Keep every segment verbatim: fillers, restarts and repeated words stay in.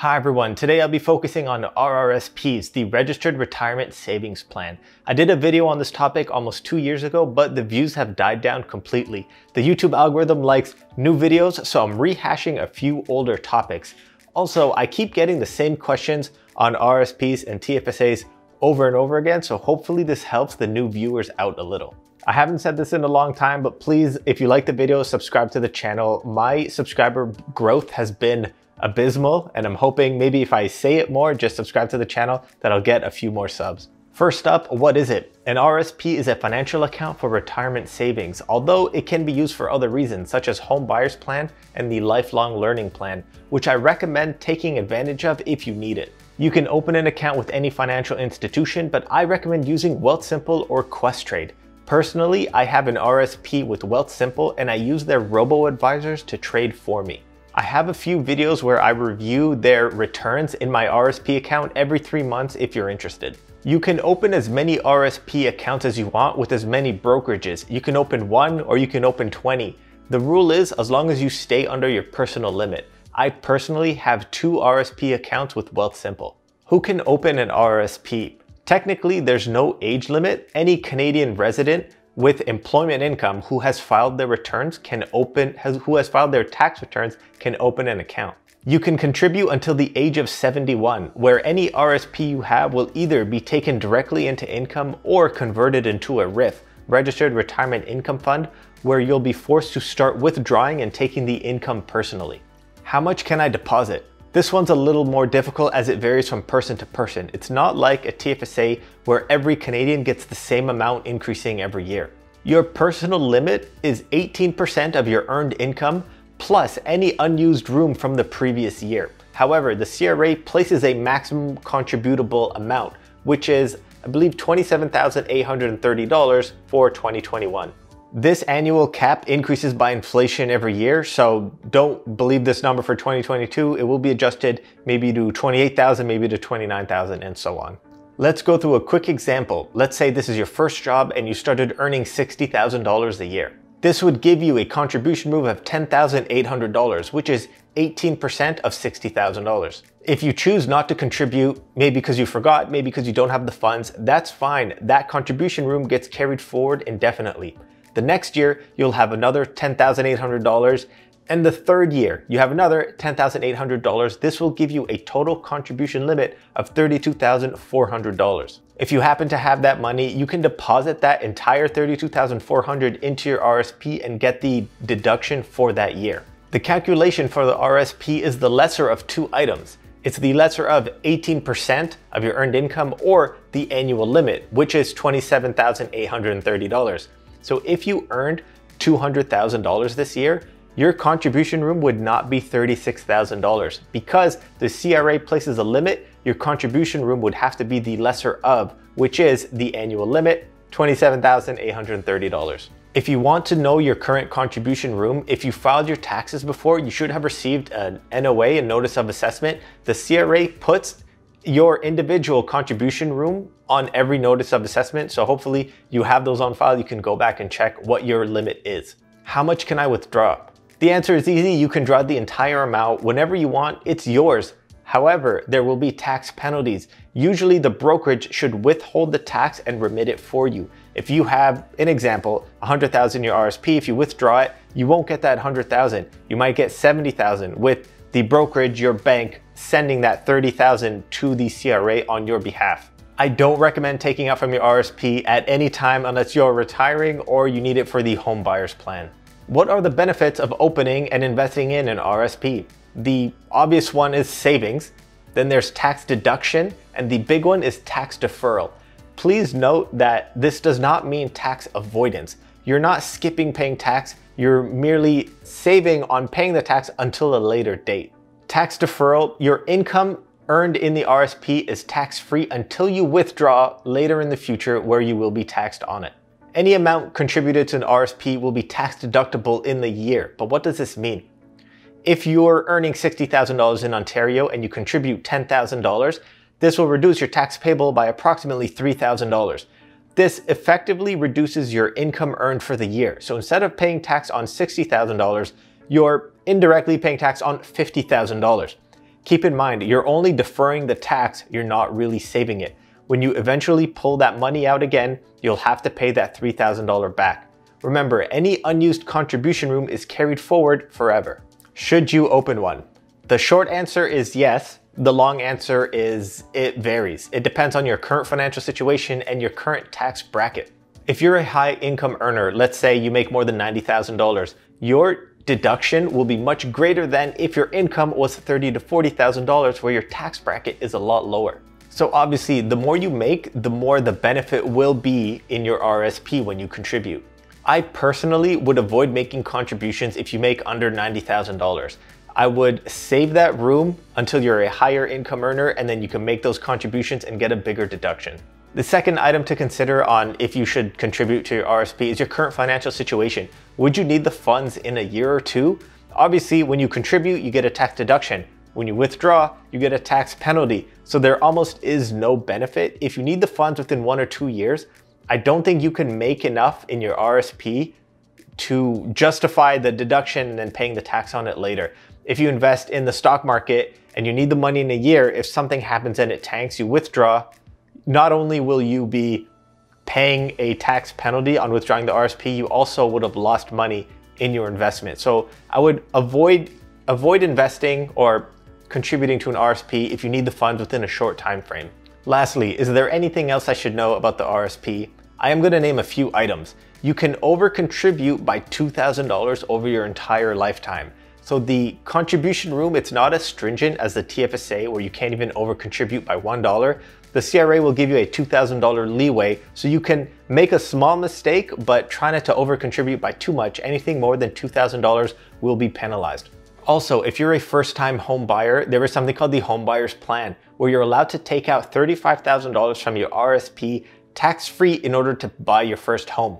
Hi everyone, today I'll be focusing on R R S Ps, the Registered Retirement Savings Plan. I did a video on this topic almost two years ago, but the views have died down completely. The YouTube algorithm likes new videos, so I'm rehashing a few older topics. Also, I keep getting the same questions on R R S Ps and T F S As over and over again, so hopefully this helps the new viewers out a little. I haven't said this in a long time, but please, if you like the video, subscribe to the channel. My subscriber growth has been abysmal, and I'm hoping maybe if I say it more, just subscribe to the channel, that I'll get a few more subs. First up, what is it? An R R S P is a financial account for retirement savings, although it can be used for other reasons, such as home buyer's plan and the lifelong learning plan, which I recommend taking advantage of if you need it. You can open an account with any financial institution, but I recommend using Wealthsimple or Questrade. Personally, I have an R R S P with Wealthsimple and I use their robo-advisors to trade for me. I have a few videos where I review their returns in my R R S P account every three months if you're interested. You can open as many R R S P accounts as you want with as many brokerages. You can open one or you can open twenty. The rule is as long as you stay under your personal limit. I personally have two R R S P accounts with Wealthsimple. Who can open an R R S P? Technically, there's no age limit. Any Canadian resident with employment income who has filed their returns can open, has, who has filed their tax returns can open an account. You can contribute until the age of seventy-one, where any R R S P you have will either be taken directly into income or converted into a R I F, Registered Retirement Income Fund, where you'll be forced to start withdrawing and taking the income personally. How much can I deposit? This one's a little more difficult as it varies from person to person. It's not like a T F S A where every Canadian gets the same amount increasing every year. Your personal limit is eighteen percent of your earned income plus any unused room from the previous year. However, the C R A places a maximum contributable amount, which is, I believe, twenty-seven thousand eight hundred thirty dollars for twenty twenty-one. This annual cap increases by inflation every year, so don't believe this number for twenty twenty-two. It will be adjusted maybe to twenty-eight thousand, maybe to twenty-nine thousand, and so on. Let's go through a quick example. Let's say this is your first job and you started earning sixty thousand dollars a year. This would give you a contribution move of ten thousand eight hundred dollars, which is eighteen percent of sixty thousand dollars. If you choose not to contribute, maybe because you forgot, maybe because you don't have the funds, that's fine. That contribution room gets carried forward indefinitely. The next year, you'll have another ten thousand eight hundred dollars. And the third year, you have another ten thousand eight hundred dollars. This will give you a total contribution limit of thirty-two thousand four hundred dollars. If you happen to have that money, you can deposit that entire thirty-two thousand four hundred dollars into your R R S P and get the deduction for that year. The calculation for the R R S P is the lesser of two items. It's the lesser of eighteen percent of your earned income or the annual limit, which is twenty-seven thousand eight hundred thirty dollars. So if you earned two hundred thousand dollars this year, your contribution room would not be thirty-six thousand dollars. Because the C R A places a limit, your contribution room would have to be the lesser of, which is the annual limit, twenty-seven thousand eight hundred thirty dollars. If you want to know your current contribution room, if you filed your taxes before, you should have received an N O A, a notice of assessment. The C R A puts your individual contribution room on every notice of assessment. So hopefully you have those on file. You can go back and check what your limit is. How much can I withdraw? The answer is easy. You can draw the entire amount whenever you want. It's yours. However, there will be tax penalties. Usually the brokerage should withhold the tax and remit it for you. If you have, an example, one hundred thousand dollars in your R R S P, if you withdraw it, you won't get that one hundred thousand dollars. You might get seventy thousand dollars with the brokerage, your bank, sending that thirty thousand dollars to the C R A on your behalf. I don't recommend taking out from your R R S P at any time unless you're retiring or you need it for the home buyer's plan. What are the benefits of opening and investing in an R R S P? The obvious one is savings, then there's tax deduction, and the big one is tax deferral. Please note that this does not mean tax avoidance. You're not skipping paying tax, you're merely saving on paying the tax until a later date. Tax deferral, your income earned in the R R S P is tax-free until you withdraw later in the future where you will be taxed on it. Any amount contributed to an R R S P will be tax-deductible in the year, but what does this mean? If you're earning sixty thousand dollars in Ontario and you contribute ten thousand dollars, this will reduce your tax payable by approximately three thousand dollars. This effectively reduces your income earned for the year. So instead of paying tax on sixty thousand dollars, you're indirectly paying tax on fifty thousand dollars. Keep in mind, you're only deferring the tax, you're not really saving it. When you eventually pull that money out again, you'll have to pay that three thousand dollars back. Remember, any unused contribution room is carried forward forever. Should you open one? The short answer is yes. The long answer is it varies. It depends on your current financial situation and your current tax bracket. If you're a high income earner, let's say you make more than ninety thousand dollars, your deduction will be much greater than if your income was thirty thousand to forty thousand dollars, where your tax bracket is a lot lower. So obviously, the more you make, the more the benefit will be in your R R S P when you contribute. I personally would avoid making contributions if you make under ninety thousand dollars. I would save that room until you're a higher income earner, and then you can make those contributions and get a bigger deduction. The second item to consider on if you should contribute to your R R S P is your current financial situation. Would you need the funds in a year or two? Obviously, when you contribute, you get a tax deduction. When you withdraw, you get a tax penalty. So there almost is no benefit. If you need the funds within one or two years, I don't think you can make enough in your R R S P to justify the deduction and then paying the tax on it later. If you invest in the stock market and you need the money in a year, if something happens and it tanks, you withdraw, not only will you be paying a tax penalty on withdrawing the R R S P, you also would have lost money in your investment. So I would avoid, avoid investing or contributing to an R R S P if you need the funds within a short time frame. Lastly, is there anything else I should know about the R R S P? I am going to name a few items. You can over-contribute by two thousand dollars over your entire lifetime. So the contribution room, it's not as stringent as the T F S A, where you can't even over-contribute by one dollar. The C R A will give you a two thousand dollars leeway, so you can make a small mistake, but try not to over-contribute by too much. Anything more than two thousand dollars will be penalized. Also, if you're a first-time home buyer, there is something called the Home Buyer's Plan, where you're allowed to take out thirty-five thousand dollars from your R R S P tax-free in order to buy your first home.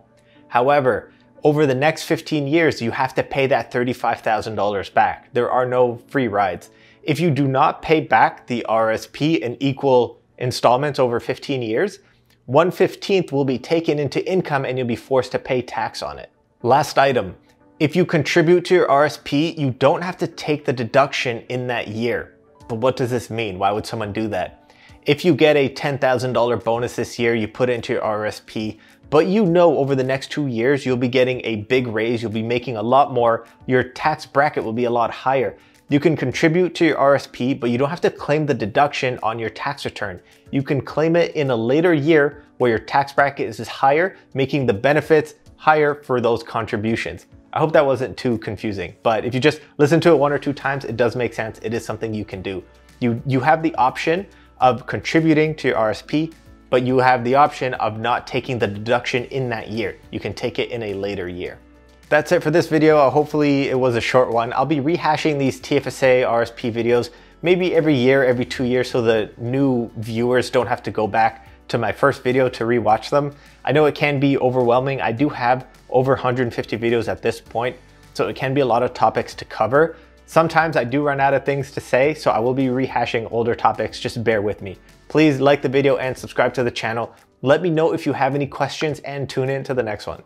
However, over the next fifteen years, you have to pay that thirty-five thousand dollars back. There are no free rides. If you do not pay back the R R S P in equal installments over fifteen years, one fifteenth will be taken into income and you'll be forced to pay tax on it. Last item, if you contribute to your R R S P, you don't have to take the deduction in that year. But what does this mean? Why would someone do that? If you get a ten thousand dollars bonus this year, you put it into your R R S P, but you know over the next two years, you'll be getting a big raise, you'll be making a lot more, your tax bracket will be a lot higher. You can contribute to your R R S P, but you don't have to claim the deduction on your tax return. You can claim it in a later year where your tax bracket is higher, making the benefits higher for those contributions. I hope that wasn't too confusing, but if you just listen to it one or two times, it does make sense. It is something you can do. You, you have the option of contributing to your R R S P, but you have the option of not taking the deduction in that year. You can take it in a later year. That's it for this video. Hopefully it was a short one. I'll be rehashing these T F S A R R S P videos maybe every year, every two years, so the new viewers don't have to go back to my first video to rewatch them. I know it can be overwhelming. I do have over one hundred fifty videos at this point, so it can be a lot of topics to cover. Sometimes I do run out of things to say, so I will be rehashing older topics, just bear with me. Please like the video and subscribe to the channel. Let me know if you have any questions and tune in to the next one.